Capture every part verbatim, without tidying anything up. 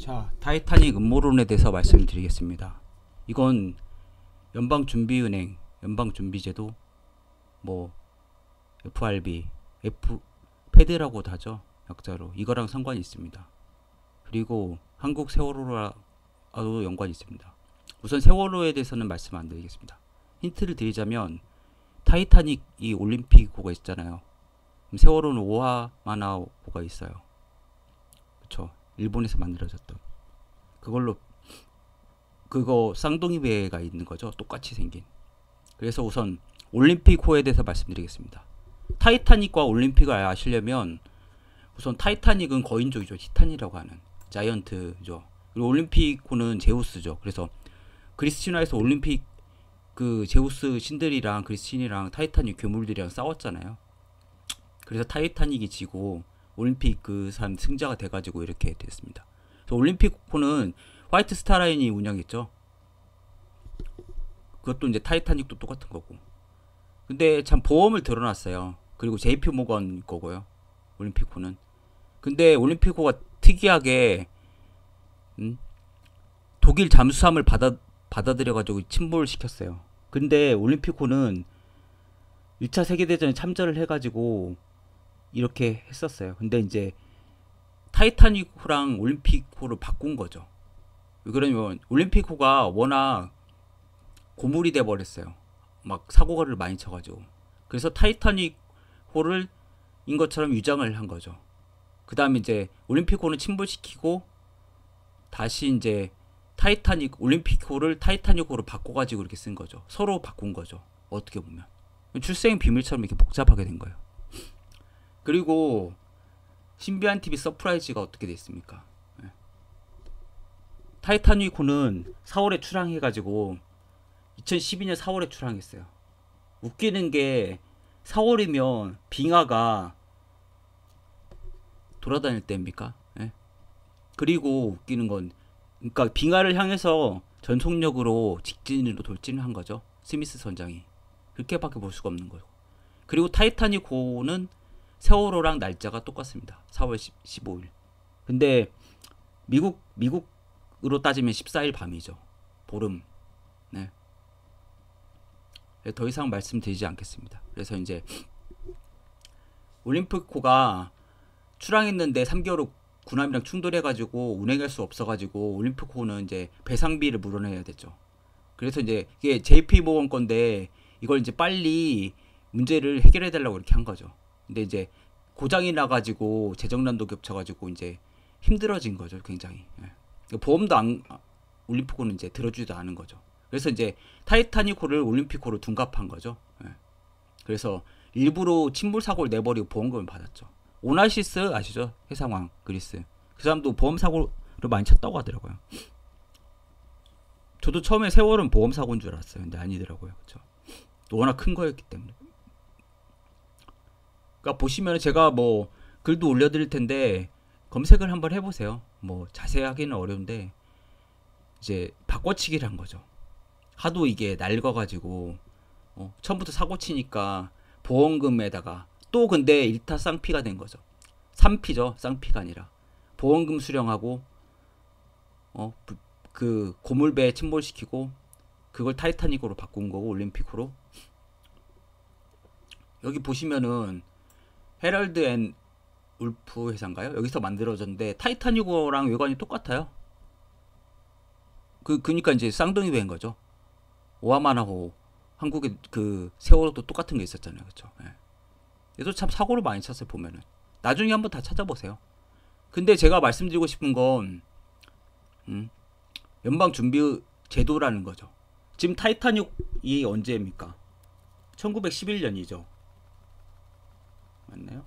자, 타이타닉 음모론에 대해서 말씀드리겠습니다. 이건 연방준비은행, 연방준비제도, 뭐 에프 알 비, F, 페드라고도 하죠, 약자로. 이거랑 상관이 있습니다. 그리고 한국 세월호와도 연관이 있습니다. 우선 세월호에 대해서는 말씀 안 드리겠습니다. 힌트를 드리자면 타이타닉 이 올림픽호가 있잖아요. 세월호는 오하마나호가 있어요. 그쵸? 일본에서 만들어졌던 그걸로, 그거 쌍둥이 배가 있는 거죠. 똑같이 생긴. 그래서 우선 올림픽호에 대해서 말씀드리겠습니다. 타이타닉과 올림픽을 아시려면 우선 타이타닉은 거인족이죠. 티탄이라고 하는 자이언트죠. 그리고 올림픽호는 제우스죠. 그래서 그리스 신화에서 올림픽 그 제우스 신들이랑 그리스 신이랑 타이타닉 괴물들이랑 싸웠잖아요. 그래서 타이타닉이 지고 올림픽 그 사람 승자가 돼가지고 이렇게 됐습니다. 그래서 올림픽호는 화이트 스타라인이 운영했죠. 그것도 이제 타이타닉도 똑같은 거고. 근데 참 보험을 들어놨어요. 그리고 제이 피 모건 거고요, 올림픽호는. 근데 올림픽호가 특이하게 음? 독일 잠수함을 받아, 받아들여가지고 침몰시켰어요. 근데 올림픽호는 일 차 세계대전에 참전을 해가지고 이렇게 했었어요. 근데 이제 타이타닉호랑 올림픽호를 바꾼 거죠. 왜 그러냐면 올림픽호가 워낙 고물이 돼버렸어요. 막 사고를 많이 쳐가지고. 그래서 타이타닉호를 인 것처럼 위장을 한 거죠. 그 다음에 이제 올림픽호는 침몰시키고 다시 이제 타이타닉 올림픽호를 타이타닉호로 바꿔가지고 이렇게 쓴 거죠. 서로 바꾼 거죠, 어떻게 보면. 출생 비밀처럼 이렇게 복잡하게 된 거예요. 그리고 신비한 티비 서프라이즈가 어떻게 돼 있습니까? 타이타닉호는 사월에 출항해가지고 이천십이 년 사월에 출항했어요. 웃기는 게 사월이면 빙하가 돌아다닐 때입니까? 예? 그리고 웃기는 건, 그러니까 빙하를 향해서 전속력으로 직진으로 돌진을 한 거죠, 스미스 선장이. 그렇게밖에 볼 수가 없는 거예요. 그리고 타이타닉호는 세월호랑 날짜가 똑같습니다. 사월 십오일. 근데 미국 미국으로 따지면 십사일 밤이죠, 보름. 네. 더 이상 말씀드리지 않겠습니다. 그래서 이제 올림픽호가 출항했는데 삼 개월 후 군함이랑 충돌해가지고 운행할 수 없어가지고 올림픽호는 이제 배상비를 물어내야 됐죠. 그래서 이제 이게 제이 피 모건 건데 이걸 이제 빨리 문제를 해결해 달라고 이렇게 한 거죠. 근데 이제 고장이 나가지고 재정난도 겹쳐가지고 이제 힘들어진 거죠, 굉장히. 예. 보험도 안, 올림픽호는 이제 들어주지도 않은 거죠. 그래서 이제 타이타닉호를 올림픽호로 둔갑한 거죠. 예. 그래서 일부러 침몰 사고를 내버리고 보험금을 받았죠. 오나시스 아시죠? 해상왕, 그리스. 그 사람도 보험 사고를 많이 쳤다고 하더라고요. 저도 처음에 세월은 보험 사고인 줄 알았어요. 근데 아니더라고요. 그렇죠? 워낙 큰 거였기 때문에. 그러니까 보시면 제가 뭐 글도 올려드릴 텐데 검색을 한번 해보세요. 뭐 자세하기는 어려운데 이제 바꿔치기를 한 거죠. 하도 이게 낡아가지고 어, 처음부터 사고치니까 보험금에다가 또, 근데 일타 쌍피가 된 거죠. 삼피죠. 쌍피가 아니라 보험금 수령하고 어, 그 고물배 침몰시키고 그걸 타이타닉으로 바꾼 거고 올림픽으로. 여기 보시면은 헤럴드 앤 울프 회사인가요? 여기서 만들어졌는데 타이타닉호랑 외관이 똑같아요. 그 그러니까 이제 쌍둥이 배인 거죠. 오하마나호, 한국의 그 세월호도 똑같은 게 있었잖아요, 그렇죠? 예. 얘도 참 사고를 많이 쳤어요, 보면은. 나중에 한번 다 찾아보세요. 근데 제가 말씀드리고 싶은 건 음, 연방준비 제도라는 거죠. 지금 타이타닉이 언제입니까? 천구백십일 년이죠. 맞나요?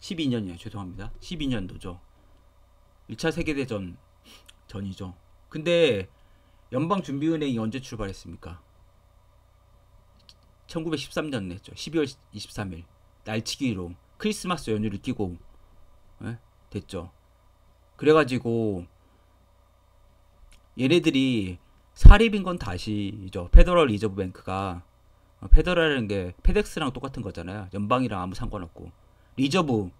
십이 년이에요. 죄송합니다. 십이 년도죠. 일 차 세계대전 전이죠. 근데 연방준비은행이 언제 출발했습니까? 천구백십삼 년 냈죠. 십이월 이십삼일. 날치기로 크리스마스 연휴를 끼고 에? 됐죠. 그래가지고 얘네들이 사립인 건 다 아시죠? 페더럴 리저브 뱅크가, 페더럴이라는 게 페덱스랑 똑같은 거잖아요. 연방이랑 아무 상관없고. 리저브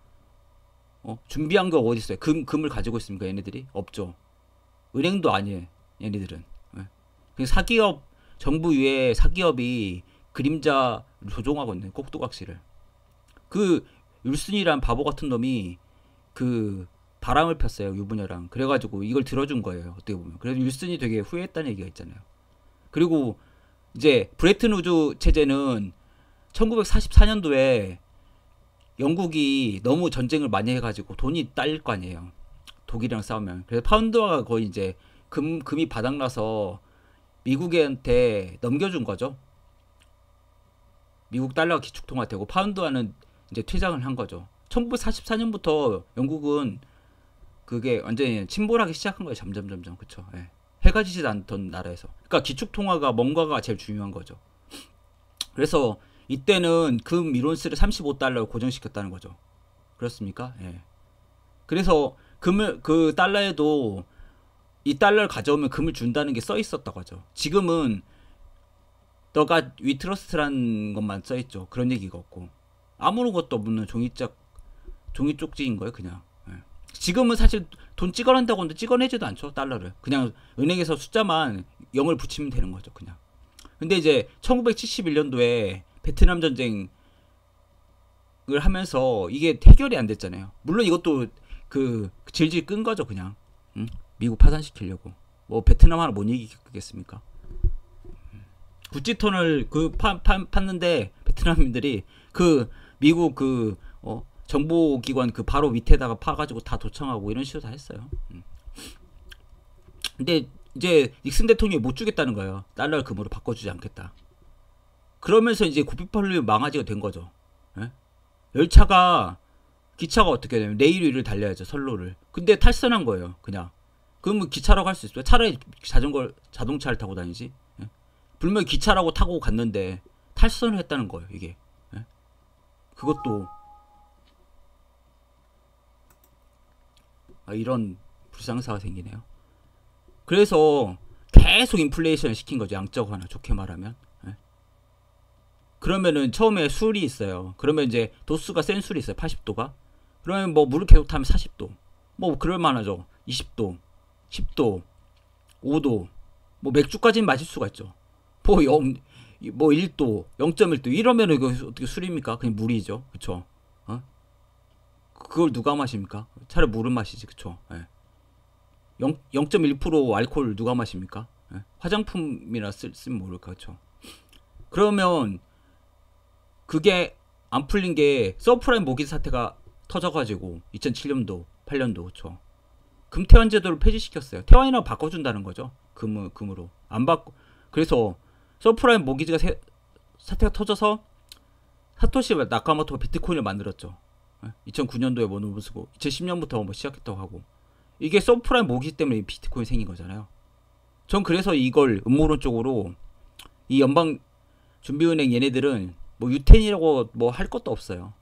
어? 준비한 거 어디 있어요? 금, 금을 가지고 있습니까? 얘네들이? 없죠. 은행도 아니에요. 얘네들은. 네. 그냥 사기업, 정부 위에 사기업이 그림자 조종하고 있는 꼭두각시를. 그 율순이란 바보 같은 놈이 그 바람을 폈어요. 유부녀랑. 그래가지고 이걸 들어준 거예요. 어떻게 보면. 그래서 율순이 되게 후회했다는 얘기가 있잖아요. 그리고 이제 브레튼 우즈 체제는 천구백사십사년도에 영국이 너무 전쟁을 많이 해가지고 돈이 딸릴 거 아니에요. 독일이랑 싸우면. 그래서 파운드가 거의 이제 금, 금이 바닥나서 미국한테 넘겨준 거죠. 미국 달러가 기축통화되고 파운드와는 이제 퇴장을 한 거죠. 천구백사십사년부터 영국은 그게 완전히 침몰하기 시작한 거예요. 점점 점점. 그쵸. 예. 해가 지지 않던 나라에서. 그러니까 기축통화가 뭔가가 제일 중요한 거죠. 그래서 이때는 금 이론스를 삼십오 달러로 고정시켰다는 거죠. 그렇습니까? 예. 그래서 금을, 그 달러에도 이 달러를 가져오면 금을 준다는 게 써 있었다고 하죠. 지금은 너가 위트러스트라는 것만 써 있죠. 그런 얘기가 없고. 아무것도 없는 종이짝, 종이 쪽지인 거예요, 그냥. 예. 지금은 사실 돈 찍어낸다고 하는데 찍어내지도 않죠, 달러를. 그냥 은행에서 숫자만 영을 붙이면 되는 거죠, 그냥. 근데 이제 천구백칠십일년도에 베트남 전쟁을 하면서 이게 해결이 안 됐잖아요. 물론 이것도 그 질질 끈 거죠, 그냥. 응? 미국 파산시키려고. 뭐 베트남 하나 못 이기겠습니까? 구찌톤을 그 파, 파, 팠는데 베트남인들이 그 미국 그 어, 정보기관 그 바로 밑에다가 파가지고 다 도청하고 이런 식으로 다 했어요. 응. 근데 이제 닉슨 대통령이 못 주겠다는 거예요. 달러를 금으로 바꿔주지 않겠다. 그러면서 이제 고삐팔로 망아지가 된 거죠. 예? 열차가, 기차가 어떻게 되냐면 레일 위를 달려야죠, 선로를. 근데 탈선한 거예요, 그냥. 그러면 기차라고 할 수 있어요? 차라리 자전거, 자동차를 타고 다니지. 예? 분명히 기차라고 타고 갔는데 탈선을 했다는 거예요, 이게. 예? 그것도 아, 이런 불상사가 생기네요. 그래서 계속 인플레이션을 시킨 거죠, 양적완화, 좋게 말하면. 예? 그러면은 처음에 술이 있어요. 그러면 이제 도수가 센 술이 있어요, 팔십 도가. 그러면 뭐 물을 계속 타면 사십 도. 뭐 그럴만하죠. 이십 도, 십 도, 오 도. 뭐 맥주까지는 마실 수가 있죠. 뭐, 영, 뭐 일 도, 영 점 일 도. 이러면은 이거 어떻게 술입니까? 그냥 물이죠. 그쵸? 어? 그걸 누가 마십니까? 차라리 물을 마시지. 그쵸? 예. 영 점 일 퍼센트 알코올 누가 마십니까? 예? 화장품이라 쓰면 모를까. 그쵸? 그러면 그게 안 풀린 게 서프라임 모기 사태가 터져가지고 이천칠년도, 팔년도. 그쵸? 금태환 제도를 폐지시켰어요. 태환이랑 바꿔준다는 거죠. 금, 금으로. 안 바꿔. 그래서 서프라임 모기지가 세, 사태가 터져서 사토시 나카모토가 비트코인을 만들었죠. 예? 이천구년도에 뭐 노부스고 이천십년부터 뭐 시작했다고 하고. 이게 서프라임 모기지 때문에 비트코인이 생긴 거잖아요. 전 그래서 이걸 음모론적으로 이 연방준비은행 얘네들은 뭐 유텐이라고 뭐 할 것도 없어요.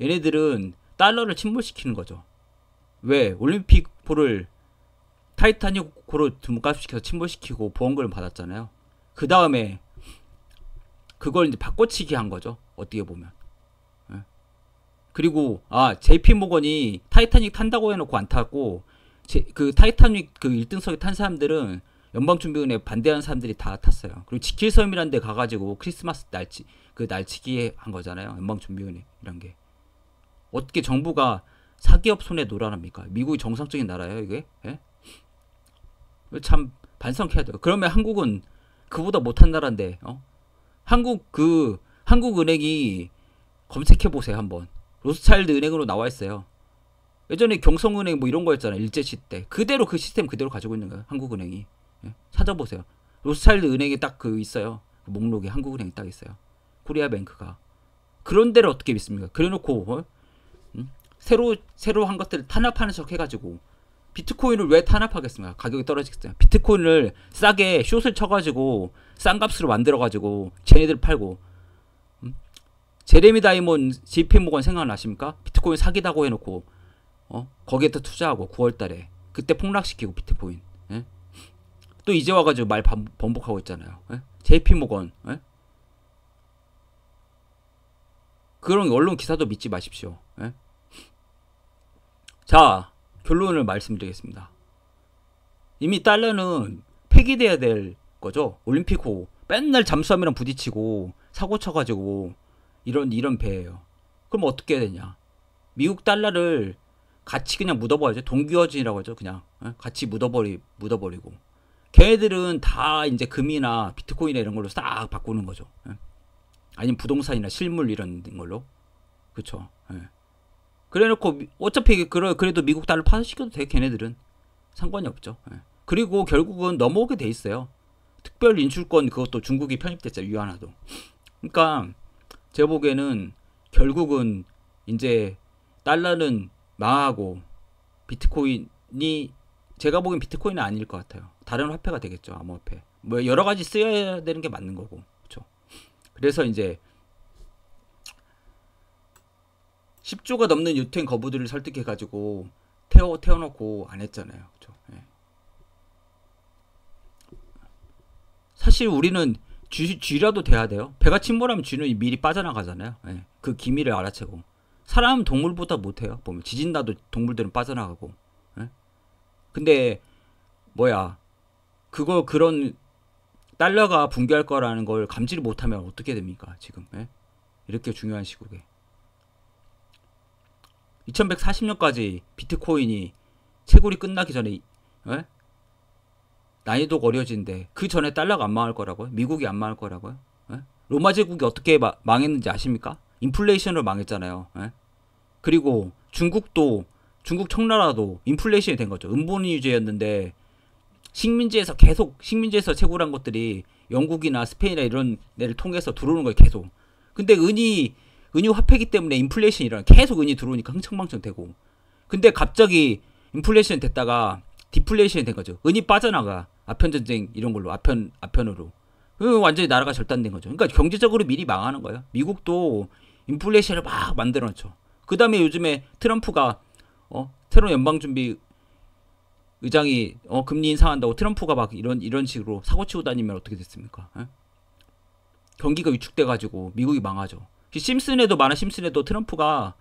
얘네들은 달러를 침몰시키는 거죠. 왜? 올림픽 호를 타이타닉 호로 등값시켜서 침몰시키고 보험금을 받았잖아요. 그 다음에 그걸 이제 바꿔치기 한 거죠, 어떻게 보면. 예. 그리고 아 제이피 모건이 타이타닉 탄다고 해놓고 안 타고 제, 그 타이타닉 그 일등석에 탄 사람들은 연방준비은행에 반대하는 사람들이 다 탔어요. 그리고 지킬섬이라는 데 가가지고 크리스마스 날치 그 날치기 한 거잖아요, 연방준비은행이란 게. 어떻게 정부가 사기업 손에 놀아납니까? 미국이 정상적인 나라예요, 이게? 예? 참 반성해야 돼요. 그러면 한국은 그보다 못한 나라인데, 어? 한국 그 한국은행이 검색해 보세요, 한번. 로스차일드 은행으로 나와 있어요. 예전에 경성은행 뭐 이런 거였잖아요, 일제시 때. 그대로 그 시스템 그대로 가지고 있는 거예요, 한국은행이. 예? 찾아보세요. 로스차일드 은행이 딱 그 있어요. 그 목록에 한국은행이 딱 있어요. 코리아뱅크가. 그런 데를 어떻게 믿습니까? 그래놓고 어? 응? 새로 새로 한 것들을 탄압하는 척 해가지고. 비트코인을 왜 탄압하겠습니까? 가격이 떨어지겠어요. 비트코인을 싸게 숏을 쳐가지고 싼 값으로 만들어가지고 쟤네들 팔고. 음? 제레미 다이몬, 제이피 모건 생각나십니까? 비트코인 사기다고 해놓고 어? 거기에다 투자하고 구월달에 그때 폭락시키고 비트코인. 예? 또 이제 와가지고 말 반복하고 있잖아요. 예? 제이피 모건. 예? 그런 언론 기사도 믿지 마십시오. 예? 자, 결론을 말씀드리겠습니다. 이미 달러는 폐기돼야 될 거죠. 올림픽 후 맨날 잠수함이랑 부딪히고 사고 쳐가지고 이런 이런 배예요. 그럼 어떻게 해야 되냐? 미국 달러를 같이 그냥 묻어버리죠. 동기화진이라고 하죠. 그냥 같이 묻어버리 묻어버리고 걔들은 다 이제 금이나 비트코인이나 이런 걸로 싹 바꾸는 거죠. 아니면 부동산이나 실물 이런 걸로. 그렇죠. 그래놓고 어차피 그래도 미국 달러 파산시켜도 돼. 걔네들은 상관이 없죠. 그리고 결국은 넘어오게 돼 있어요. 특별 인출권 그것도 중국이 편입됐죠. 위안화도. 그러니까 제가 보기에는 결국은 이제 달러는 망하고 비트코인이 제가 보기엔 비트코인은 아닐 것 같아요. 다른 화폐가 되겠죠. 암호화폐. 뭐 여러 가지 쓰여야 되는 게 맞는 거고. 그렇죠. 그래서 이제 십 조가 넘는 유엔 거부들을 설득해 가지고 태워 태워놓고 안 했잖아요. 그렇죠. 예. 사실 우리는 쥐, 쥐라도 돼야 돼요. 배가 침몰하면 쥐는 미리 빠져나가잖아요. 예. 그 기미를 알아채고. 사람 동물보다 못해요. 보면 지진 나도 동물들은 빠져나가고. 예? 근데 뭐야 그거 그런 달러가 붕괴할 거라는 걸 감지를 못하면 어떻게 됩니까 지금? 예? 이렇게 중요한 시국에. 이천백사십 년까지 비트코인이 채굴이 끝나기 전에 예? 난이도가 어려워진데 그 전에 달러가 안 망할 거라고요? 미국이 안 망할 거라고요? 예? 로마 제국이 어떻게 마, 망했는지 아십니까? 인플레이션으로 망했잖아요. 예? 그리고 중국도 중국 청나라도 인플레이션이 된 거죠. 음본 위주였는데 식민지에서 계속 식민지에서 채굴한 것들이 영국이나 스페인이나 이런 데를 통해서 들어오는 거예요. 계속. 근데 은이 은유 화폐기 때문에 인플레이션이 일어나. 계속 은이 들어오니까 흥청망청 되고. 근데 갑자기 인플레이션 됐다가 디플레이션이 된 거죠. 은이 빠져나가. 아편전쟁 이런 걸로. 아편, 아편으로. 완전히 나라가 절단된 거죠. 그러니까 경제적으로 미리 망하는 거예요. 미국도 인플레이션을 막 만들어 놓죠. 그 다음에 요즘에 트럼프가 어? 새로운 연방준비 의장이 어? 금리 인상한다고 트럼프가 막 이런, 이런 식으로 사고치고 다니면 어떻게 됐습니까? 에? 경기가 위축돼가지고 미국이 망하죠. 심슨에도 만화 심슨에도 트럼프가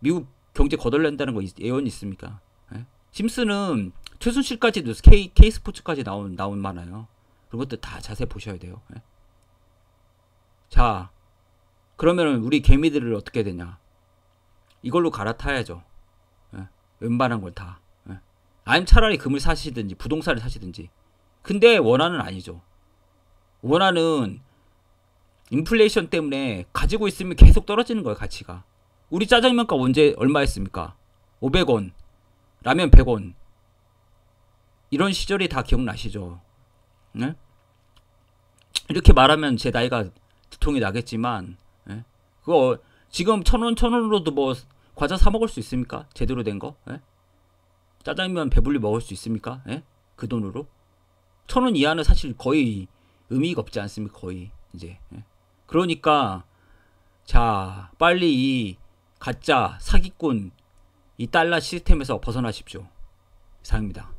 미국 경제 거덜낸다는 거 예언이 있습니까? 예? 심슨은 최순실까지도 K, K스포츠까지 나온 나온 만화예요. 그런 것들 다 자세히 보셔야 돼요. 예? 자, 그러면 우리 개미들을 어떻게 되냐? 이걸로 갈아타야죠. 예? 웬만한 걸 다. 예? 아니면 차라리 금을 사시든지 부동산을 사시든지. 근데 원화는 아니죠. 원화는 인플레이션 때문에 가지고 있으면 계속 떨어지는 거예요. 가치가. 우리 짜장면값 언제 얼마였습니까? 오백 원, 라면 백 원. 이런 시절이 다 기억나시죠? 네? 이렇게 말하면 제 나이가 두통이 나겠지만 네? 그거 지금 천 원, 천 원으로도 뭐 과자 사 먹을 수 있습니까? 제대로 된 거? 네? 짜장면 배불리 먹을 수 있습니까? 네? 그 돈으로? 천 원 이하는 사실 거의 의미가 없지 않습니까? 거의 이제 네? 그러니까 자 빨리 이 가짜 사기꾼 이 달러 시스템에서 벗어나십시오. 이상입니다.